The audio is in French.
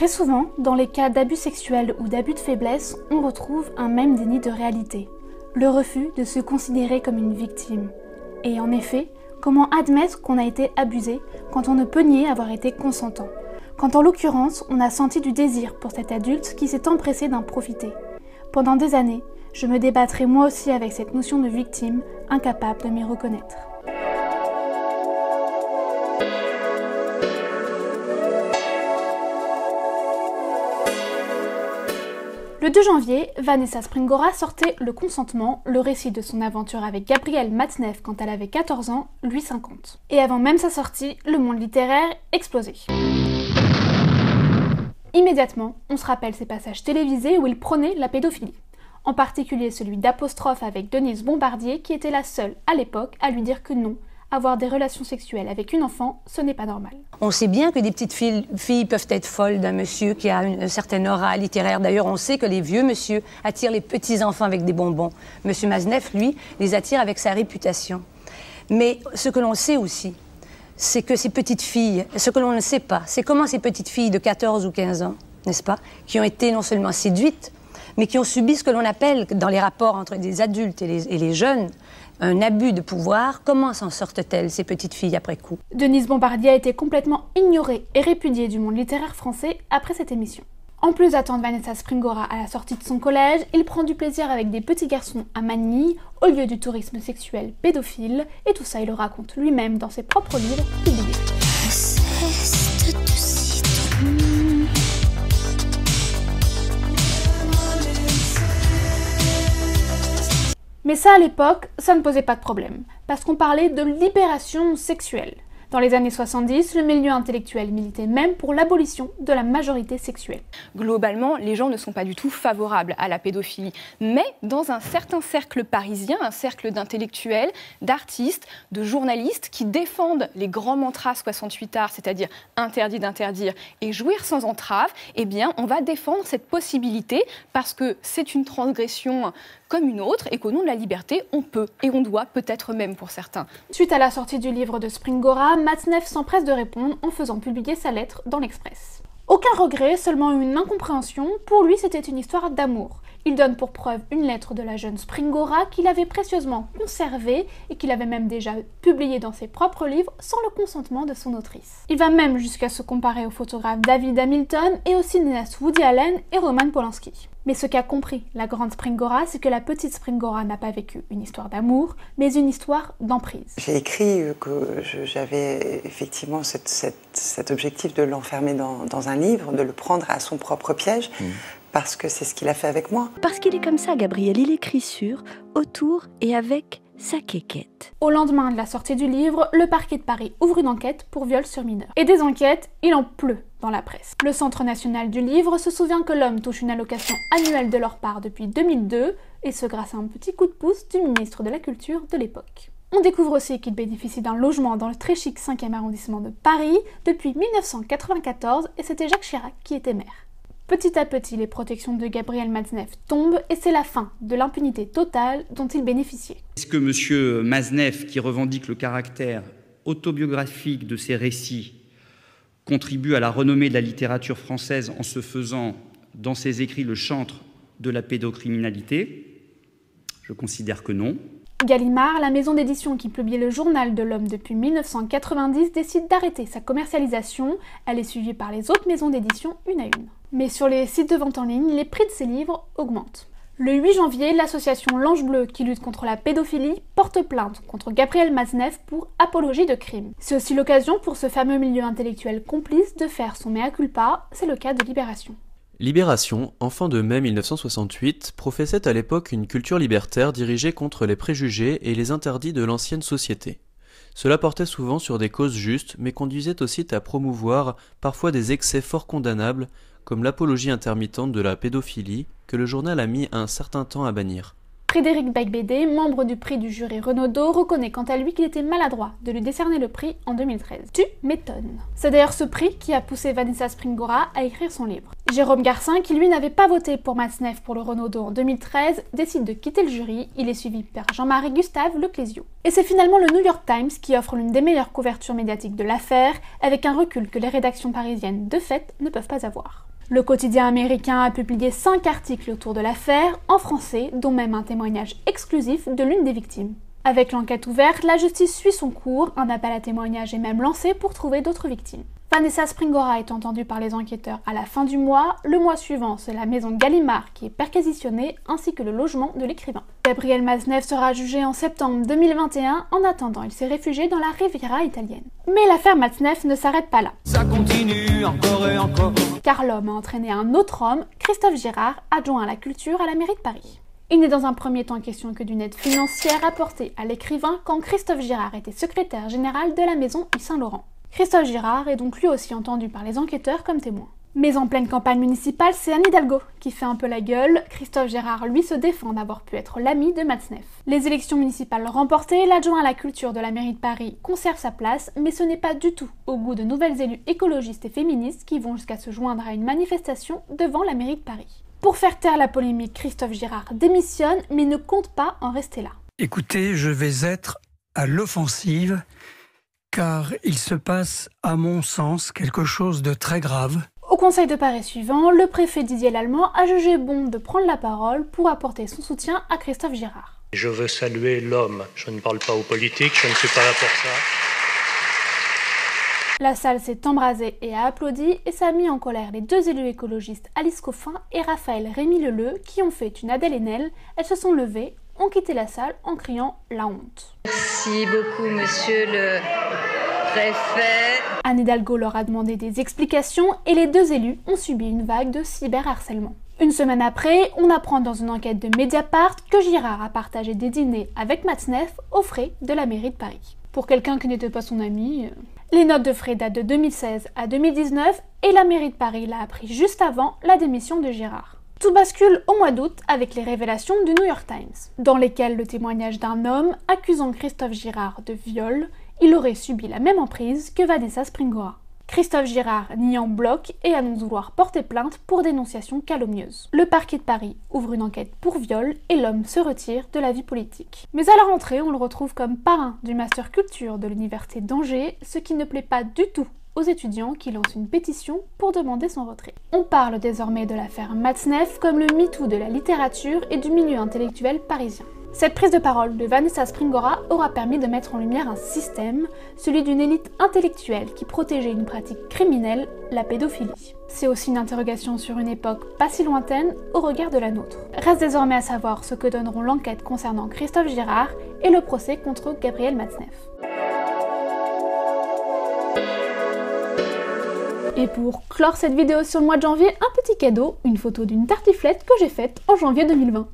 Très souvent, dans les cas d'abus sexuels ou d'abus de faiblesse, on retrouve un même déni de réalité, le refus de se considérer comme une victime. Et en effet, comment admettre qu'on a été abusé quand on ne peut nier avoir été consentant? Quand en l'occurrence, on a senti du désir pour cet adulte qui s'est empressé d'en profiter. Pendant des années, je me débattrai moi aussi avec cette notion de victime, incapable de m'y reconnaître. Le 2 janvier, Vanessa Springora sortait Le Consentement, le récit de son aventure avec Gabriel Matzneff quand elle avait 14 ans, lui 50. Et avant même sa sortie, le monde littéraire explosait. Immédiatement, on se rappelle ses passages télévisés où il prônait la pédophilie. En particulier celui d'Apostrophe avec Denise Bombardier qui était la seule à l'époque à lui dire que non, avoir des relations sexuelles avec une enfant, ce n'est pas normal. On sait bien que des petites filles peuvent être folles d'un monsieur qui a une certaine aura littéraire. D'ailleurs, on sait que les vieux monsieur attirent les petits enfants avec des bonbons. Monsieur Matzneff, lui, les attire avec sa réputation. Mais ce que l'on sait aussi, c'est que ces petites filles, ce que l'on ne sait pas, c'est comment ces petites filles de 14 ou 15 ans, n'est-ce pas, qui ont été non seulement séduites, mais qui ont subi ce que l'on appelle, dans les rapports entre les adultes et les jeunes, un abus de pouvoir. Comment s'en sortent-elles, ces petites filles, après coup? Denise Bombardier a été complètement ignorée et répudiée du monde littéraire français après cette émission. En plus d'attendre Vanessa Springora à la sortie de son collège, il prend du plaisir avec des petits garçons à Manille, au lieu du tourisme sexuel pédophile, et tout ça il le raconte lui-même dans ses propres livres publiés. Mais ça, à l'époque, ça ne posait pas de problème, parce qu'on parlait de libération sexuelle. Dans les années 70, le milieu intellectuel militait même pour l'abolition de la majorité sexuelle. Globalement, les gens ne sont pas du tout favorables à la pédophilie, mais dans un certain cercle parisien, un cercle d'intellectuels, d'artistes, de journalistes qui défendent les grands mantras 68 arts, c'est-à-dire interdit d'interdire et jouir sans entrave, eh bien, on va défendre cette possibilité parce que c'est une transgression comme une autre et qu'au nom de la liberté, on peut et on doit, peut-être même pour certains. Suite à la sortie du livre de Springora, Matzneff s'empresse de répondre en faisant publier sa lettre dans l'Express. Aucun regret, seulement une incompréhension, pour lui c'était une histoire d'amour. Il donne pour preuve une lettre de la jeune Springora qu'il avait précieusement conservée et qu'il avait même déjà publiée dans ses propres livres sans le consentement de son autrice. Il va même jusqu'à se comparer aux photographes David Hamilton et aux cinéastes Woody Allen et Roman Polanski. Mais ce qu'a compris la grande Springora, c'est que la petite Springora n'a pas vécu une histoire d'amour, mais une histoire d'emprise. J'ai écrit que j'avais effectivement cet objectif de l'enfermer dans un livre, de le prendre à son propre piège, parce que c'est ce qu'il a fait avec moi. Parce qu'il est comme ça, Gabriel, il écrit sur, autour et avec sa quéquette. Au lendemain de la sortie du livre, le parquet de Paris ouvre une enquête pour viol sur mineur. Et des enquêtes, il en pleut dans la presse. Le Centre national du livre se souvient que l'homme touche une allocation annuelle de leur part depuis 2002, et ce grâce à un petit coup de pouce du ministre de la Culture de l'époque. On découvre aussi qu'il bénéficie d'un logement dans le très chic 5e arrondissement de Paris depuis 1994, et c'était Jacques Chirac qui était maire. Petit à petit, les protections de Gabriel Matzneff tombent et c'est la fin de l'impunité totale dont il bénéficiait. Est-ce que M. Matzneff, qui revendique le caractère autobiographique de ses récits, contribue à la renommée de la littérature française en se faisant, dans ses écrits, le chantre de la pédocriminalité? Je considère que non. Gallimard, la maison d'édition qui publiait le journal de l'homme depuis 1990, décide d'arrêter sa commercialisation. Elle est suivie par les autres maisons d'édition une à une. Mais sur les sites de vente en ligne, les prix de ces livres augmentent. Le 8 janvier, l'association L'Ange Bleu, qui lutte contre la pédophilie, porte plainte contre Gabriel Matzneff pour apologie de crime. C'est aussi l'occasion pour ce fameux milieu intellectuel complice de faire son mea culpa, c'est le cas de Libération. Libération, enfant de mai 1968, professait à l'époque une culture libertaire dirigée contre les préjugés et les interdits de l'ancienne société. Cela portait souvent sur des causes justes, mais conduisait aussi à promouvoir parfois des excès fort condamnables, comme l'apologie intermittente de la pédophilie, que le journal a mis un certain temps à bannir. Frédéric Beigbédé, membre du prix du jury Renaudot, reconnaît quant à lui qu'il était maladroit de lui décerner le prix en 2013. Tu m'étonnes. C'est d'ailleurs ce prix qui a poussé Vanessa Springora à écrire son livre. Jérôme Garcin, qui lui n'avait pas voté pour Matzneff pour le Renaudot en 2013, décide de quitter le jury. Il est suivi par Jean-Marie Gustave Le Clézio. Et c'est finalement le New York Times qui offre l'une des meilleures couvertures médiatiques de l'affaire, avec un recul que les rédactions parisiennes de fait ne peuvent pas avoir. Le quotidien américain a publié 5 articles autour de l'affaire, en français, dont même un témoignage exclusif de l'une des victimes. Avec l'enquête ouverte, la justice suit son cours, un appel à témoignages est même lancé pour trouver d'autres victimes. Vanessa Springora est entendue par les enquêteurs à la fin du mois. Le mois suivant, c'est la maison Gallimard qui est perquisitionnée, ainsi que le logement de l'écrivain. Gabriel Matzneff sera jugé en septembre 2021. En attendant, il s'est réfugié dans la Riviera italienne. Mais l'affaire Matzneff ne s'arrête pas là. Ça continue encore et encore. Car l'homme a entraîné un autre homme, Christophe Girard, adjoint à la culture à la mairie de Paris. Il n'est dans un premier temps question que d'une aide financière apportée à l'écrivain quand Christophe Girard était secrétaire général de la maison Yves Saint Laurent. Christophe Girard est donc lui aussi entendu par les enquêteurs comme témoin. Mais en pleine campagne municipale, c'est Anne Hidalgo qui fait un peu la gueule. Christophe Girard lui se défend d'avoir pu être l'ami de Matzneff. Les élections municipales remportées, l'adjoint à la culture de la mairie de Paris conserve sa place, mais ce n'est pas du tout au goût de nouvelles élues écologistes et féministes qui vont jusqu'à se joindre à une manifestation devant la mairie de Paris. Pour faire taire la polémique, Christophe Girard démissionne, mais ne compte pas en rester là. Écoutez, je vais être à l'offensive, car il se passe, à mon sens, quelque chose de très grave. Au Conseil de Paris suivant, le préfet Didier Lallement a jugé bon de prendre la parole pour apporter son soutien à Christophe Girard. Je veux saluer l'homme. Je ne parle pas aux politiques, je ne suis pas là pour ça. La salle s'est embrasée et a applaudi, et ça a mis en colère les deux élus écologistes Alice Coffin et Raphaël Rémi-Leleux, qui ont fait une Adèle Haenel. Elles se sont levées, ont quitté la salle en criant « La honte ». Merci beaucoup, monsieur le préfet. Anne Hidalgo leur a demandé des explications et les deux élus ont subi une vague de cyberharcèlement. Une semaine après, on apprend dans une enquête de Mediapart que Girard a partagé des dîners avec Matzneff aux frais de la mairie de Paris. Pour quelqu'un qui n'était pas son ami... Les notes de frais datent de 2016 à 2019 et la mairie de Paris l'a appris juste avant la démission de Girard. Tout bascule au mois d'août avec les révélations du New York Times, dans lesquelles le témoignage d'un homme accusant Christophe Girard de viol, il aurait subi la même emprise que Vanessa Springora. Christophe Girard nie en bloc et annonce vouloir porter plainte pour dénonciation calomnieuse. Le parquet de Paris ouvre une enquête pour viol et l'homme se retire de la vie politique. Mais à la rentrée, on le retrouve comme parrain du master culture de l'université d'Angers, ce qui ne plaît pas du tout aux étudiants qui lancent une pétition pour demander son retrait. On parle désormais de l'affaire Matzneff comme le MeToo de la littérature et du milieu intellectuel parisien. Cette prise de parole de Vanessa Springora aura permis de mettre en lumière un système, celui d'une élite intellectuelle qui protégeait une pratique criminelle, la pédophilie. C'est aussi une interrogation sur une époque pas si lointaine au regard de la nôtre. Reste désormais à savoir ce que donneront l'enquête concernant Christophe Girard et le procès contre Gabriel Matzneff. Et pour clore cette vidéo sur le mois de janvier, un petit cadeau, une photo d'une tartiflette que j'ai faite en janvier 2020.